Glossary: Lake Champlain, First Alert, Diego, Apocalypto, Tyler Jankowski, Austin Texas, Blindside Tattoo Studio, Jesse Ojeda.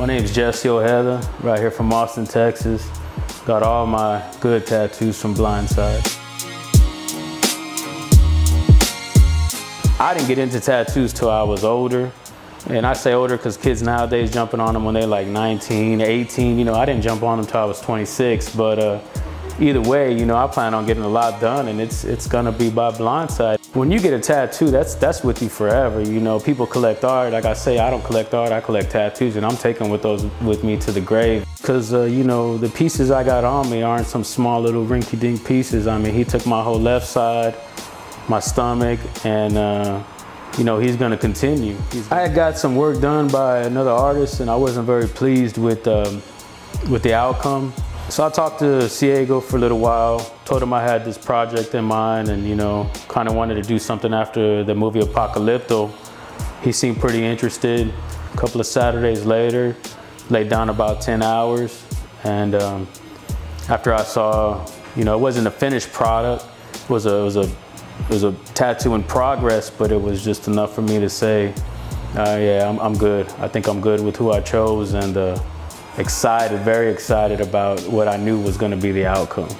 My name is Jesse Ojeda, right here from Austin, Texas. Got all my good tattoos from Blindside. I didn't get into tattoos till I was older. And I say older because kids nowadays jumping on them when they're like 19, 18. You know, I didn't jump on them till I was 26, but either way, you know, I plan on getting a lot done, and it's gonna be by Blindside. When you get a tattoo, that's with you forever. You know, people collect art. Like I say, I don't collect art, I collect tattoos, and I'm taking those with me to the grave. Because, you know, the pieces I got on me aren't some small little rinky-dink pieces. I mean, he took my whole left side, my stomach, and you know, he's gonna continue. I had got some work done by another artist and I wasn't very pleased with the outcome. So I talked to Diego for a little while, told him I had this project in mind and, you know, kind of wanted to do something after the movie Apocalypto. He seemed pretty interested. A couple of Saturdays later, laid down about 10 hours. And after I saw, you know, it wasn't a finished product, it was a tattoo in progress, but it was just enough for me to say, yeah, I'm good. I think I'm good with who I chose, and excited, very excited about what I knew was gonna be the outcome.